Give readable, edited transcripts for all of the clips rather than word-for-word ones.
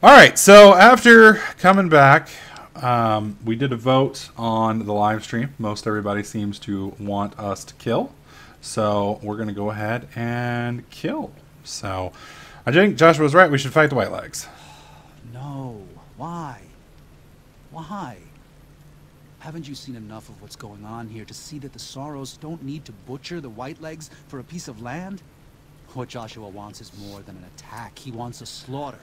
Alright, so after coming back, we did a vote on the live stream. Most everybody seems to want us to kill. So we're going to go ahead and kill. So I think Joshua was right. We should fight the White Legs. No. Why? Why? Haven't you seen enough of what's going on here to see that the Sorrows don't need to butcher the White Legs for a piece of land? What Joshua wants is more than an attack. He wants a slaughter.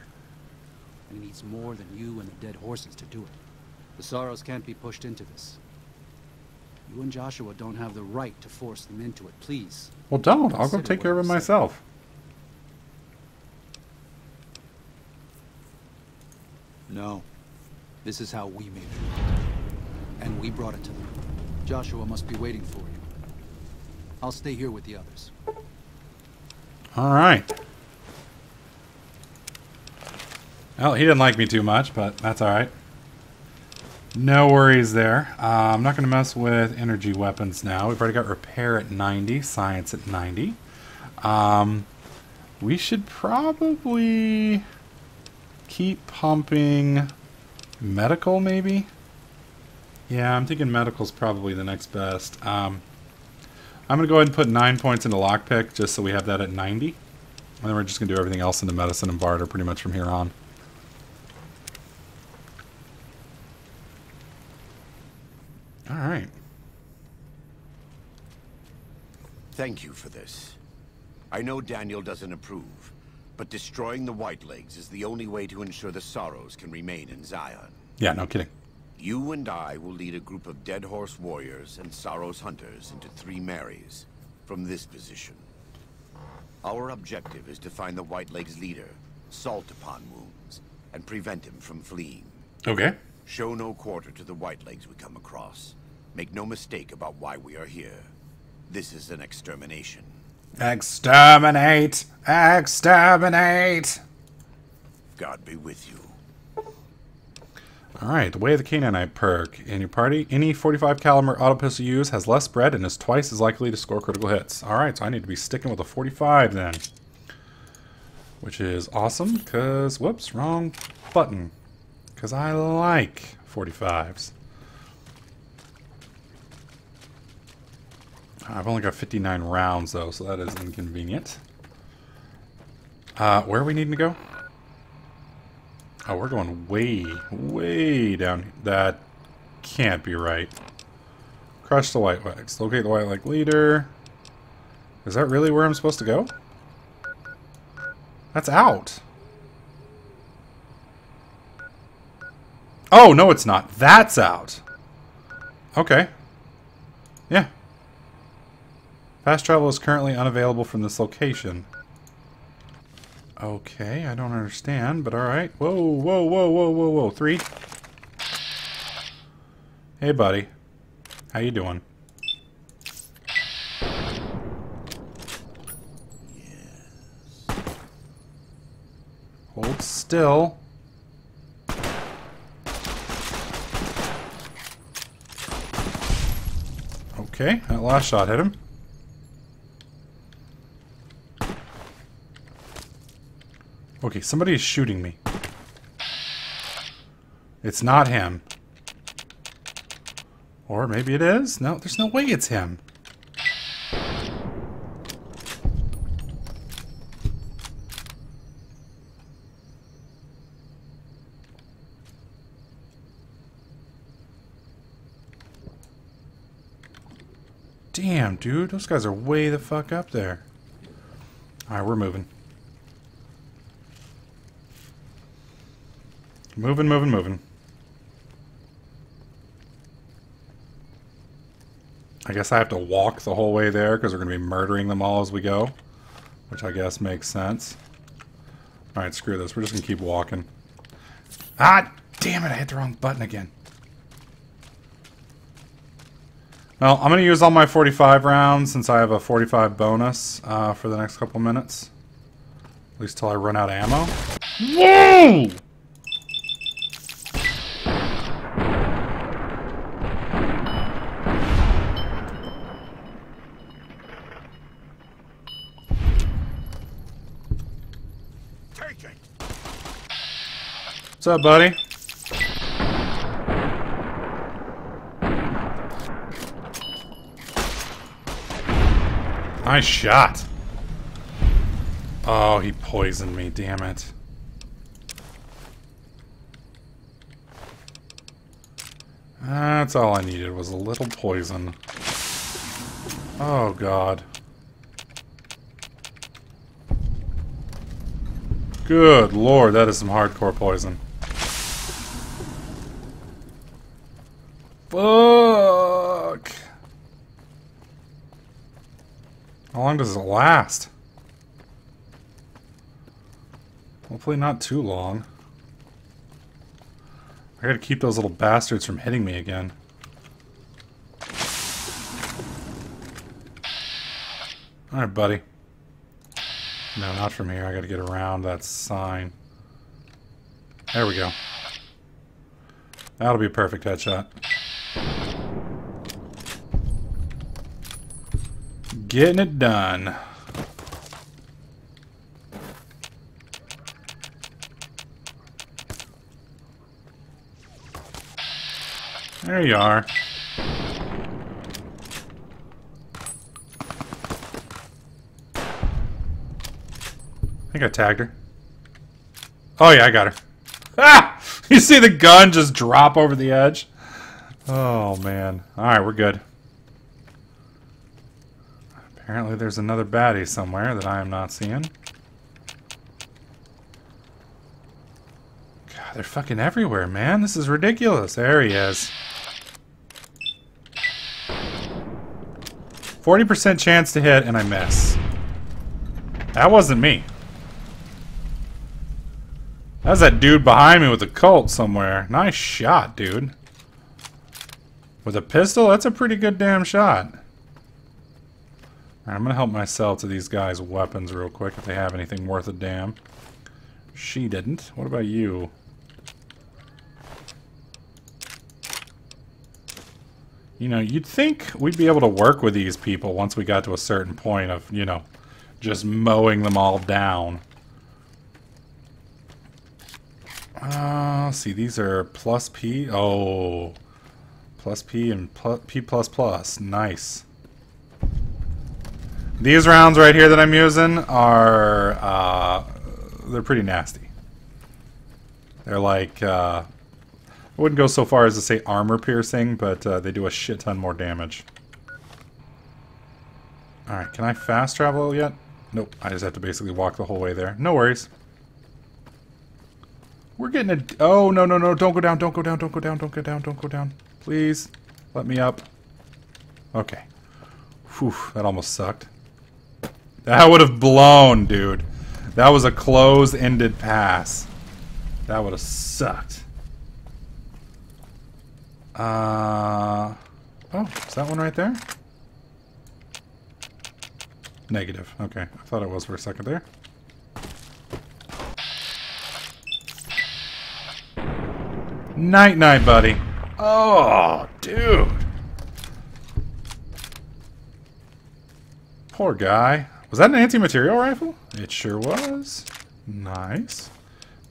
And he needs more than you and the dead horses to do it. The Sorrows can't be pushed into this. You and Joshua don't have the right to force them into it, please. Well, don't. I'll go take care of it myself. No. This is how we made it. And we brought it to them. Joshua must be waiting for you. I'll stay here with the others. All right. Well, he didn't like me too much, but that's all right. No worries there. I'm not going to mess with energy weapons now. We've already got repair at 90, science at 90. We should probably keep pumping medical, maybe. Yeah, I'm thinking medical's probably the next best. I'm going to go ahead and put 9 points into lockpick just so we have that at 90. And then we're just going to do everything else into medicine and barter pretty much from here on. Alright. Thank you for this. I know Daniel doesn't approve, but destroying the White Legs is the only way to ensure the Sorrows can remain in Zion. Yeah, no kidding. You and I will lead a group of Dead Horse warriors and Sorrows hunters into Three Marys from this position. Our objective is to find the White Legs leader, Salt Upon Wounds, and prevent him from fleeing. Okay. Show no quarter to the White Legs we come across. Make no mistake about why we are here. This is an extermination. Exterminate! Exterminate! God be with you. Alright, the Way of the Canaanite perk. In your party, any 45 caliber auto pistol you use has less spread and is twice as likely to score critical hits. Alright, so I need to be sticking with a 45 then. Which is awesome, because, whoops, wrong button. Because I like 45s. I've only got 59 rounds though, so that is inconvenient. Where are we needing to go? Oh, we're going way, way down. That can't be right. Crush the White Legs. Locate the White Leg leader. Is that really where I'm supposed to go? That's out. Oh, no, it's not. That's out. Okay. Yeah. Fast travel is currently unavailable from this location. Okay, I don't understand, but alright. Whoa, whoa, whoa, whoa, whoa, whoa. 3. Hey, buddy. How you doing? Yes. Hold still. Okay, that last shot hit him. Okay, somebody is shooting me. It's not him. Or maybe it is. No, there's no way it's him. Damn, dude. Those guys are way the fuck up there. Alright, we're moving. Moving, moving, moving. I guess I have to walk the whole way there because we're going to be murdering them all as we go. Which I guess makes sense. Alright, screw this. We're just going to keep walking. Ah! Damn it, I hit the wrong button again. Well, I'm going to use all my 45 rounds since I have a 45 bonus for the next couple minutes. At least till I run out of ammo. Whoa! What's up, buddy? Nice shot. Oh, he poisoned me, damn it. That's all I needed was a little poison. Oh, God. Good lord, that is some hardcore poison. Fuck! How long does it last? Hopefully not too long. I gotta keep those little bastards from hitting me again. Alright, buddy. No, not from here. I gotta get around that sign. There we go. That'll be a perfect headshot. Getting it done. There you are. I think I tagged her. Oh yeah, I got her. Ah! You see the gun just drop over the edge? Oh man. Alright, we're good. Apparently there's another baddie somewhere that I am not seeing. God, they're fucking everywhere, man. This is ridiculous. There he is. 40% chance to hit and I miss. That wasn't me. That's that dude behind me with a Colt somewhere. Nice shot, dude. With a pistol, that's a pretty good damn shot. Alright, I'm gonna help myself to these guys' weapons real quick if they have anything worth a damn. She didn't. What about you? You know, you'd think we'd be able to work with these people once we got to a certain point of, you know, just mowing them all down. See, these are plus P. Oh, plus P and plus P plus plus. Nice. These rounds right here that I'm using are, they're pretty nasty. They're like, I wouldn't go so far as to say armor piercing, but they do a shit ton more damage. Alright, can I fast travel yet? Nope, I just have to basically walk the whole way there. No worries. We're getting a... Oh, no, no, no. Don't go down. Don't go down. Don't go down. Don't go down. Don't go down. Please. Let me up. Okay. Whew. That almost sucked. That would have blown, dude. That was a close-ended pass. That would have sucked. Oh, is that one right there? Negative. Okay. I thought it was for a second there. Night night, buddy. Oh, dude. Poor guy. Was that an anti-material rifle? It sure was. Nice.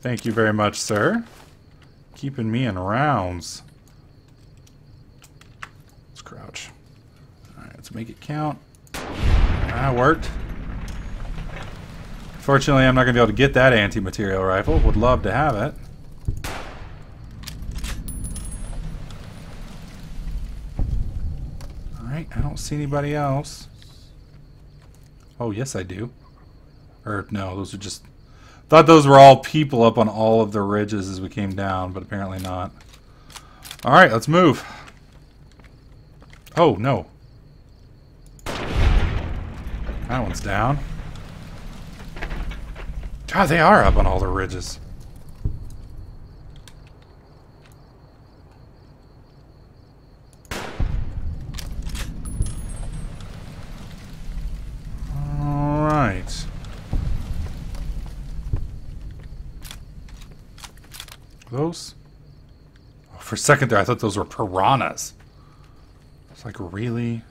Thank you very much, sir. Keeping me in rounds. Let's crouch. Alright, let's make it count. That worked. Fortunately, I'm not going to be able to get that anti-material rifle. Would love to have it. I don't see anybody else. Oh, yes I do. Or, no, those are just... Thought those were all people up on all of the ridges as we came down, but apparently not. Alright, let's move. Oh, no. That one's down. God, they are up on all the ridges. Those? Oh, for a second there, I thought those were piranhas. It's like, really?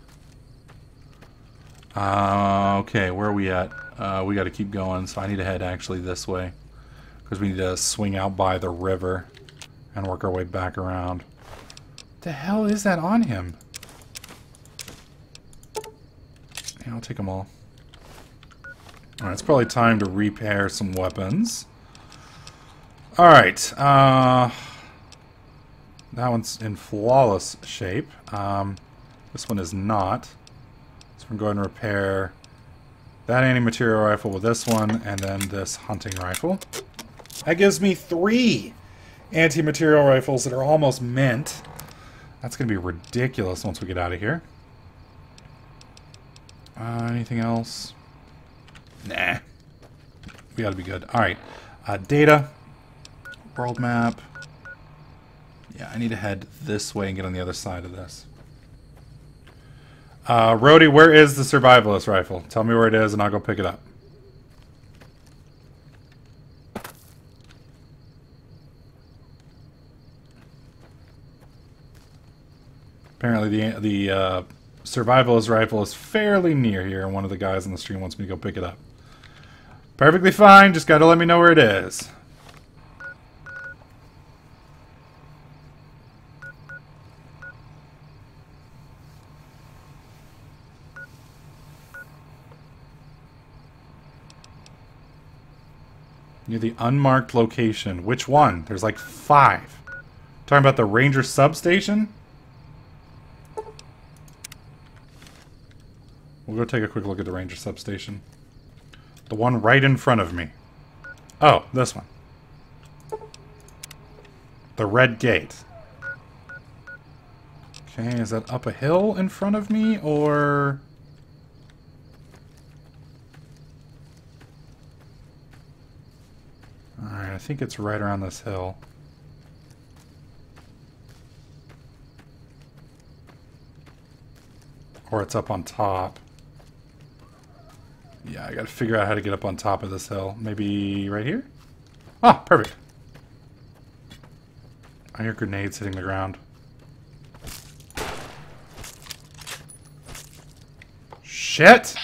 Okay, where are we at? We gotta keep going, so I need to head actually this way. because we need to swing out by the river and work our way back around. The hell is that on him? Yeah, I'll take them all. Alright, it's probably time to repair some weapons. Alright, that one's in flawless shape. This one is not. So I'm going to repair that anti-material rifle with this one, and then this hunting rifle. That gives me 3 anti-material rifles that are almost mint. That's going to be ridiculous once we get out of here. Anything else? Nah. We ought to be good. Alright. Data. World map. Yeah, I need to head this way and get on the other side of this. Rhodey, where is the survivalist rifle? Tell me where it is and I'll go pick it up. Apparently the survivalist rifle is fairly near here, and one of the guys on the stream wants me to go pick it up. Perfectly fine, just gotta let me know where it is. Near the unmarked location. Which one? There's like 5. Talking about the Ranger substation? We'll go take a quick look at the Ranger substation. The one right in front of me. Oh, this one. The red gate. Okay, is that up a hill in front of me, or... Alright, I think it's right around this hill. Or it's up on top. Yeah, I gotta figure out how to get up on top of this hill. Maybe right here? Ah, perfect. I hear grenades hitting the ground. Shit!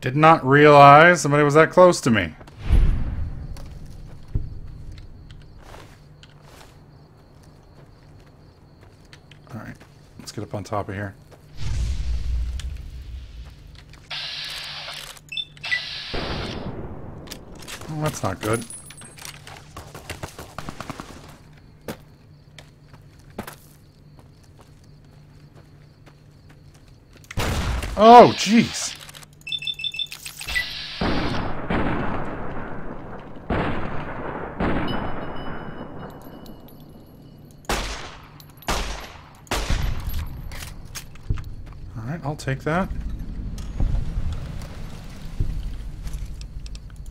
Did not realize somebody was that close to me. Alright, let's get up on top of here. Oh, that's not good. Oh, jeez. Take that.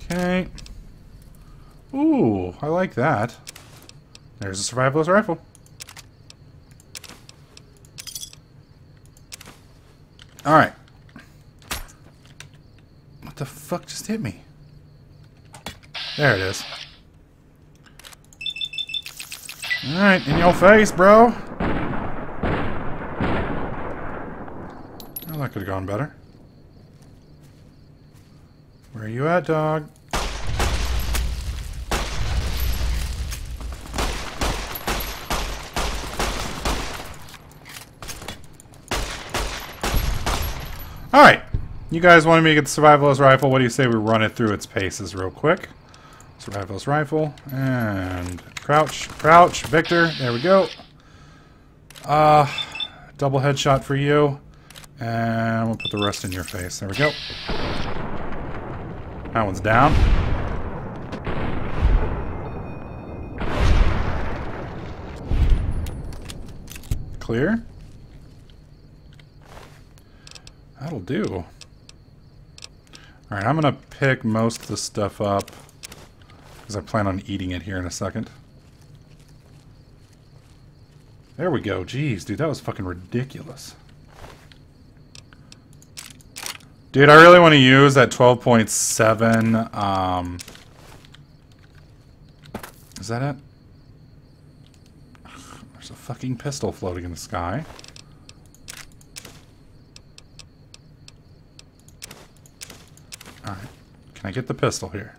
Okay. Ooh, I like that. There's a survivalist rifle. Alright. What the fuck just hit me? There it is. Alright, in your face, bro. That could have gone better. Where are you at, dog? Alright. You guys wanted me to get the survivalist rifle. What do you say we run it through its paces real quick? Survivalist rifle. And crouch, crouch, Victor. There we go. Double headshot for you. And we'll put the rest in your face. There we go. That one's down. Clear. That'll do. Alright, I'm going to pick most of the stuff up, because I plan on eating it here in a second. There we go. Jeez, dude, that was fucking ridiculous. Dude, I really want to use that 12.7, is that it? Ugh, there's a fucking pistol floating in the sky. Alright. Can I get the pistol here?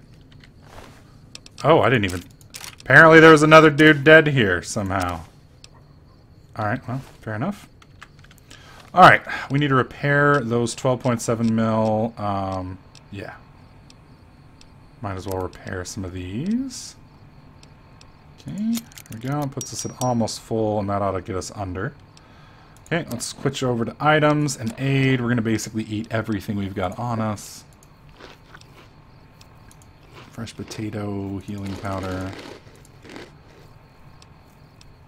Oh, I didn't even... Apparently there was another dude dead here somehow. Alright, well, fair enough. Alright, we need to repair those 12.7 mil. Yeah. Might as well repair some of these. Okay, there we go. It puts us at almost full, and that ought to get us under. Okay, let's switch over to items and aid. We're going to basically eat everything we've got on us. Fresh potato, healing powder,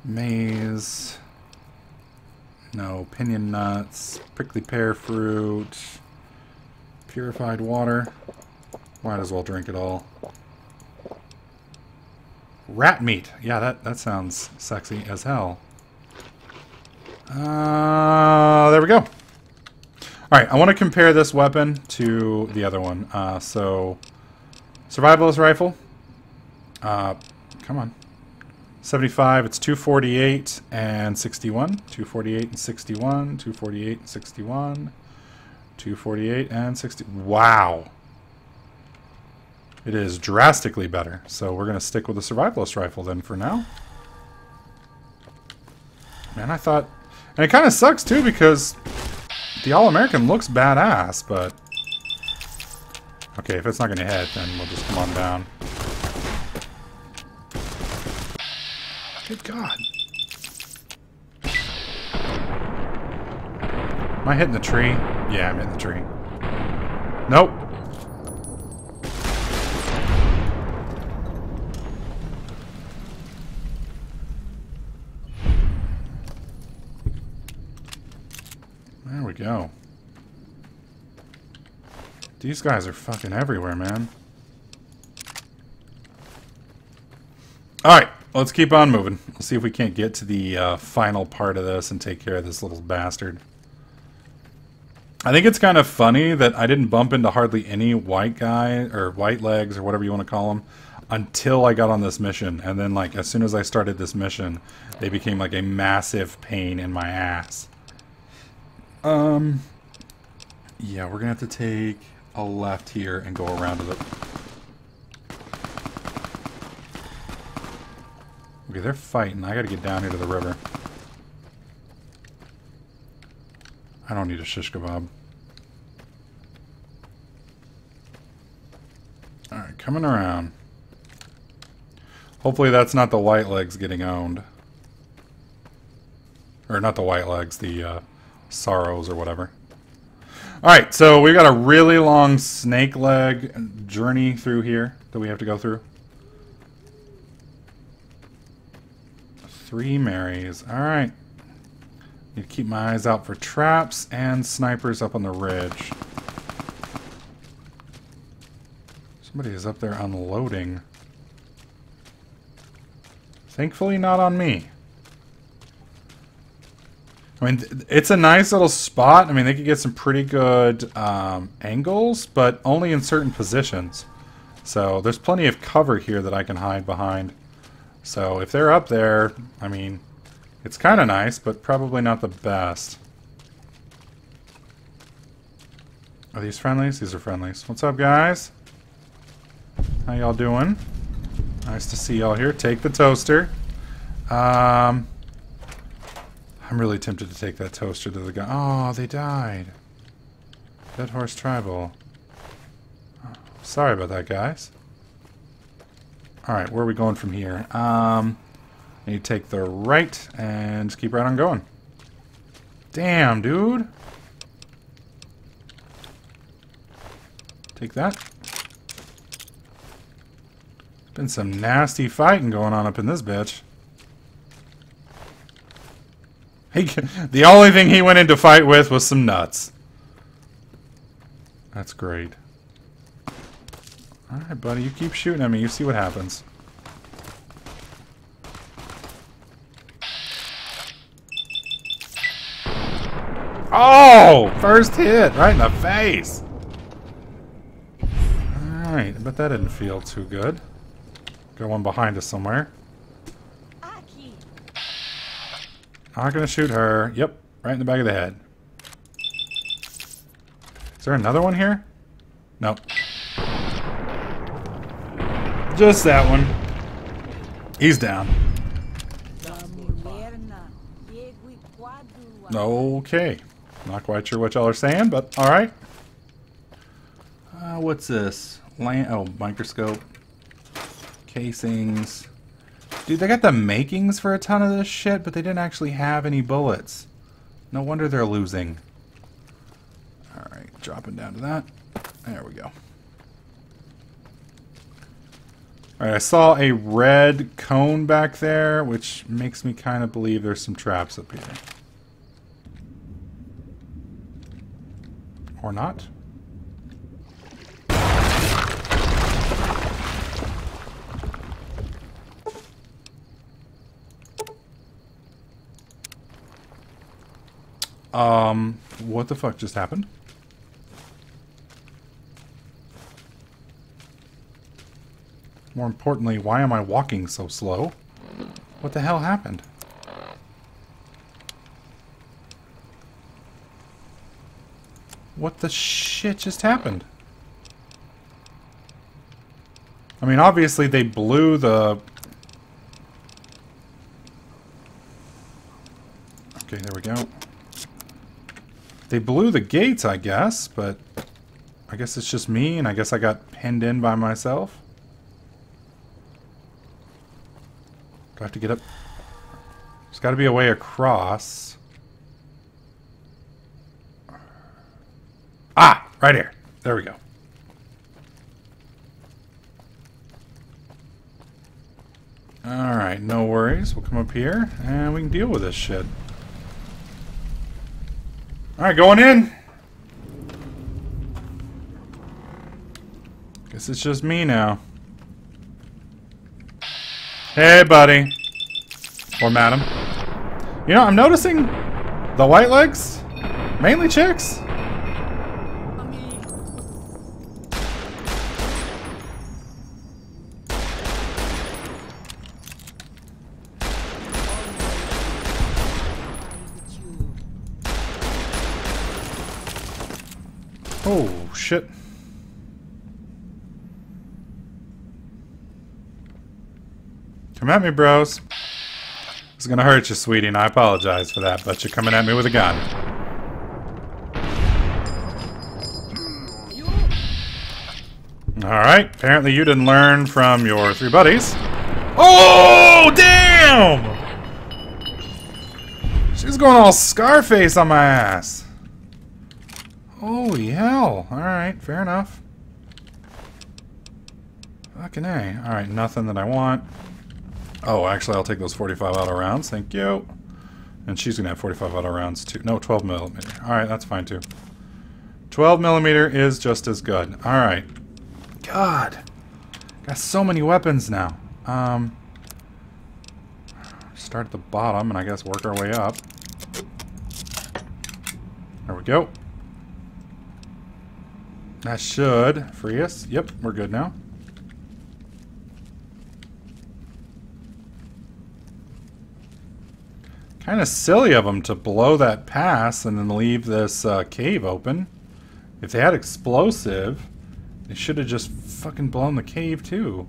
maize, no, pinion nuts, prickly pear fruit, purified water. Might as well drink it all. Rat meat. Yeah, that sounds sexy as hell. There we go. Alright, I want to compare this weapon to the other one. So, survivalist rifle. Come on. 75, it's 248 and 61. 248 and 61. 248 and 61. 248 and 60. Wow. It is drastically better. So we're going to stick with the survivalist rifle then for now. Man, I thought... And it kind of sucks, too, because the All-American looks badass, but... Okay, if it's not going to hit, then we'll just come on down. Good God. Am I hitting the tree? Yeah, I'm hitting the tree. Nope. There we go. These guys are fucking everywhere, man. Alright, let's keep on moving. Let's see if we can't get to the final part of this and take care of this little bastard. I think it's kind of funny that I didn't bump into hardly any white guy, or white legs, or whatever you want to call them, until I got on this mission. And then, like, as soon as I started this mission, they became, like, a massive pain in my ass. Yeah, we're gonna have to take a left here and go around to the... Okay, they're fighting. I gotta get down here to the river. I don't need a shish kebab. Alright, coming around. Hopefully that's not the white legs getting owned. Or not the white legs, the, Sorrows or whatever. Alright, so we've got a really long snake leg journey through here that we have to go through. Three Marys. Alright. Need to keep my eyes out for traps and snipers up on the ridge. Somebody is up there unloading. Thankfully not on me. I mean, it's a nice little spot. I mean, they could get some pretty good angles, but only in certain positions. So there's plenty of cover here that I can hide behind. So if they're up there, I mean, it's kind of nice, but probably not the best. Are these friendlies? These are friendlies. What's up, guys? How y'all doing? Nice to see y'all here. Take the toaster. I'm really tempted to take that toaster to the guy. Oh, they died. Dead Horse Tribal. Oh, sorry about that, guys. Alright, where are we going from here? I need to take the right and just keep right on going. Damn, dude. Take that. Been some nasty fighting going on up in this bitch. The only thing he went into fight with was some nuts. That's great. Alright, buddy, you keep shooting at me. You see what happens. Oh! First hit! Right in the face! Alright, I bet that didn't feel too good. Got one behind us somewhere. Not gonna shoot her. Yep, right in the back of the head. Is there another one here? Nope. Just that one. He's down. Okay. Not quite sure what y'all are saying, but alright. What's this? Microscope. Casings. Dude, they got the makings for a ton of this shit, but they didn't actually have any bullets. No wonder they're losing. Alright, dropping down to that. There we go. Alright, I saw a red cone back there, which makes me kind of believe there's some traps up here. Or not. What the fuck just happened? More importantly, why am I walking so slow? What the hell happened? What the shit just happened? I mean, obviously they blew the... Okay, there we go. They blew the gates, I guess, but... I guess it's just me, and I guess I got pinned in by myself. Do I have to get up? There's got to be a way across. Ah! Right here. There we go. Alright, no worries. We'll come up here, and we can deal with this shit. Alright, going in! Guess it's just me now. Hey, buddy. Or madam. You know, I'm noticing the white legs, mainly chicks. Oh, shit. Come at me, bros. It's gonna hurt you, sweetie, and I apologize for that, but you're coming at me with a gun. Alright, apparently you didn't learn from your three buddies. Oh, damn! She's going all Scarface on my ass. Holy hell. Alright, fair enough. Fucking A. Alright, nothing that I want. Oh, actually, I'll take those 45 auto rounds. Thank you. And she's going to have 45 auto rounds, too. No, 12 millimeter. All right, that's fine, too. 12 millimeter is just as good. All right. God. Got so many weapons now. Start at the bottom and I guess work our way up. There we go. That should free us. Yep, we're good now. Kind of silly of them to blow that pass and then leave this cave open. If they had explosive, they should have just fucking blown the cave too.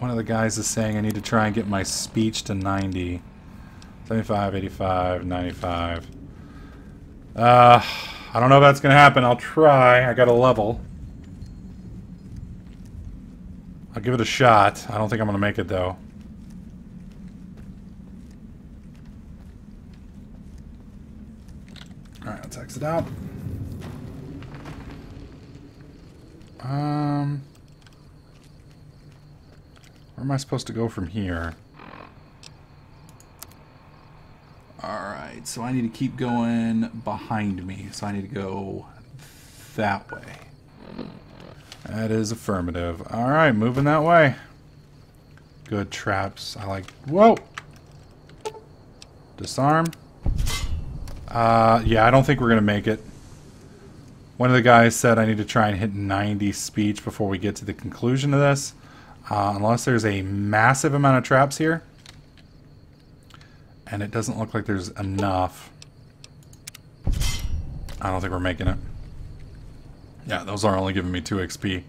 One of the guys is saying I need to try and get my speech to 90. 75, 85, 95. I don't know if that's going to happen. I'll try. I got a level. I'll give it a shot. I don't think I'm going to make it, though. Alright, let's exit out. Where am I supposed to go from here? Alright, so I need to keep going behind me. So I need to go that way. That is affirmative. Alright, moving that way. Good traps. I like... Whoa! Disarm. Yeah, I don't think we're going to make it. One of the guys said I need to try and hit 90 speech before we get to the conclusion of this. Unless there's a massive amount of traps here. And it doesn't look like there's enough. I don't think we're making it. Yeah, those are only giving me 2 XP.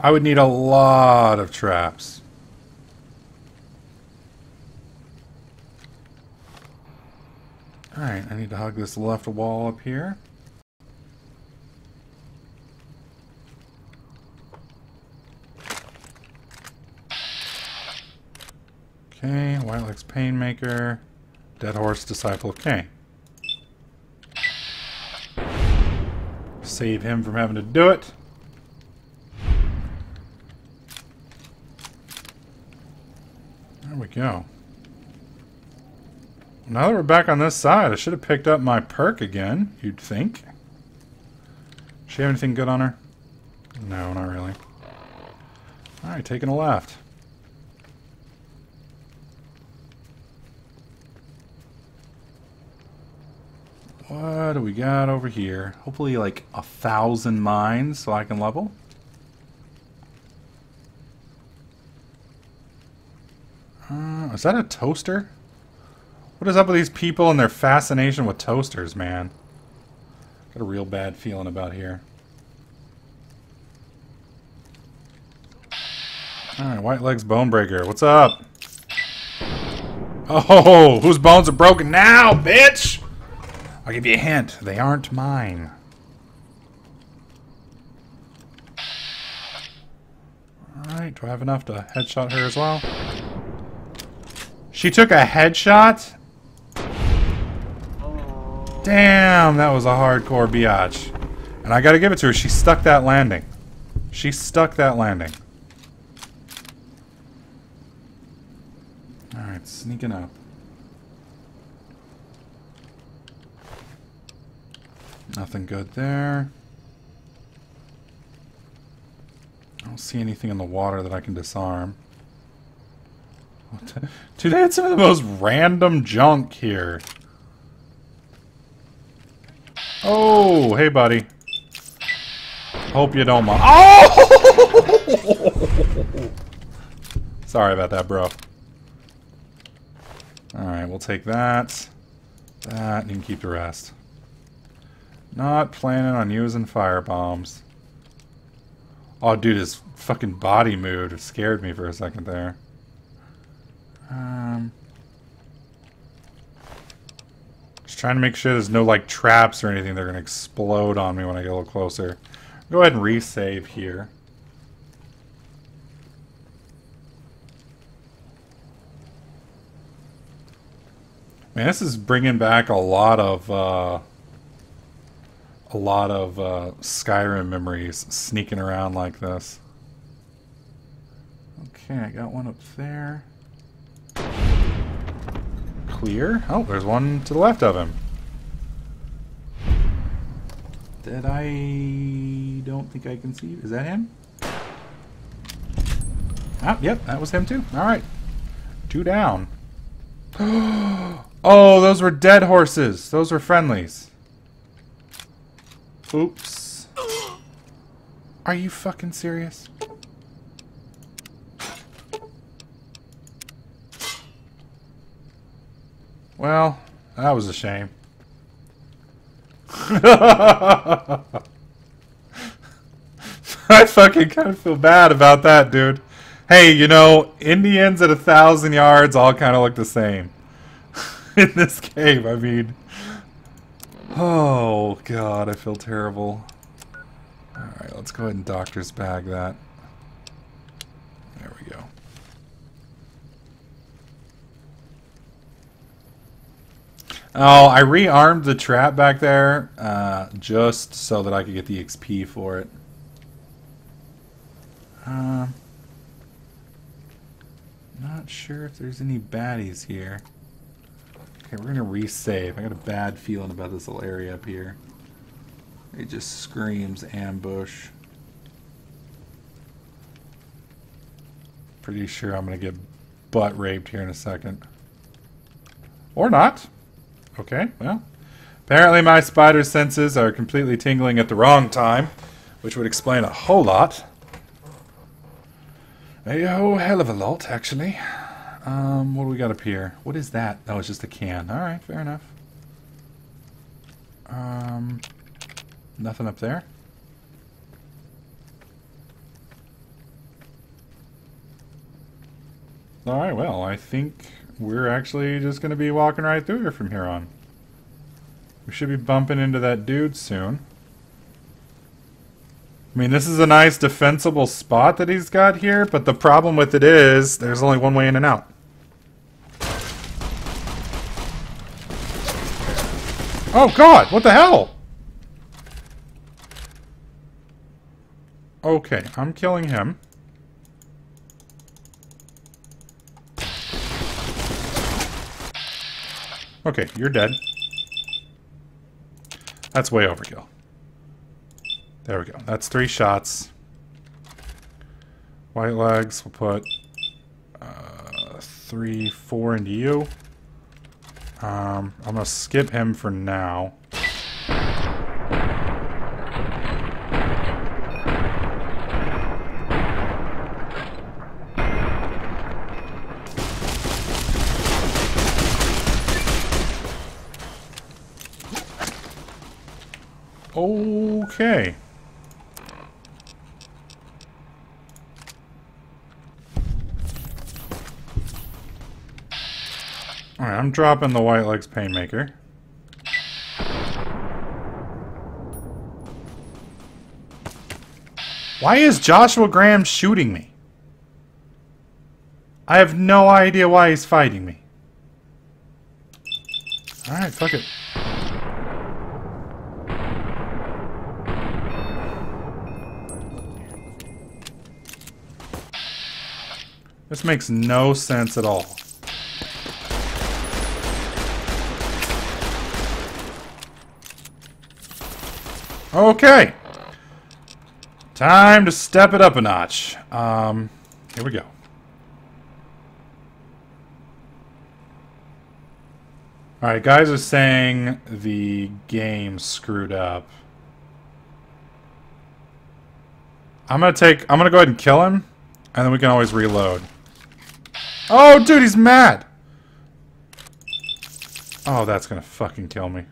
I would need a lot of traps. Alright, I need to hug this left wall up here. Okay, White Legs Painmaker, Dead Horse Disciple. Okay. Save him from having to do it. There we go. Now that we're back on this side, I should have picked up my perk again, you'd think. Does she have anything good on her? No, not really. Alright, taking a left. What do we got over here? Hopefully like 1,000 mines so I can level. Is that a toaster? What is up with these people and their fascination with toasters, man? Got a real bad feeling about here. Alright, White Legs Bone Breaker. What's up? Oh, whose bones are broken now, bitch? I'll give you a hint. They aren't mine. Alright, do I have enough to headshot her as well? She took a headshot? Oh. Damn, that was a hardcore biatch. And I gotta give it to her. She stuck that landing. She stuck that landing. Alright, sneaking up. Nothing good there. I don't see anything in the water that I can disarm. Dude, I had some of the most random junk here. Oh, hey, buddy. Hope you don't mind. Oh! Sorry about that, bro. Alright, we'll take that. That, and you can keep the rest. Not planning on using fire bombs. Oh, dude, his fucking body moved. Scared me for a second there. Just trying to make sure there's no like traps or anything. They're gonna explode on me when I get a little closer. Go ahead and resave here. Man, this is bringing back a lot of Skyrim memories, sneaking around like this. Okay, I got one up there. Clear. Oh, there's one to the left of him. That I don't think I can see. Is that him? Ah, yep, that was him too. Alright. 2 down. Oh, those were dead horses. Those were friendlies. Oops. Are you fucking serious? Well, that was a shame. I fucking kind of feel bad about that, dude. Hey, you know, Indians at 1,000 yards all kind of look the same. In this game, I mean. Oh, God, I feel terrible. Alright, let's go ahead and doctor's bag that. There we go. Oh, I rearmed the trap back there just so that I could get the XP for it. Not sure if there's any baddies here. Okay, we're gonna resave. I got a bad feeling about this little area up here. It just screams ambush. Pretty sure I'm gonna get butt raped here in a second, or not. Okay, well, apparently my spider senses are completely tingling at the wrong time, which would explain a whole lot. A whole hell of a lot, actually. What do we got up here? What is that? Oh, it's just a can. Alright, fair enough. Nothing up there. Alright, well, I think we're actually just going to be walking right through here from here on. We should be bumping into that dude soon. I mean, this is a nice defensible spot that he's got here, but the problem with it is there's only one way in and out. Oh god, what the hell? Okay, I'm killing him. Okay, you're dead. That's way overkill. There we go. That's 3 shots. White Legs, we'll put 3, 4 into you. I'm gonna skip him for now. Okay. Alright, I'm dropping the White Legs Painmaker. Why is Joshua Graham shooting me? I have no idea why he's fighting me. Alright, fuck it. This makes no sense at all. Okay. Time to step it up a notch. Here we go. Alright, guys are saying the game screwed up. I'm gonna go ahead and kill him, and then we can always reload. Oh, dude, he's mad! Oh, that's gonna fucking kill me.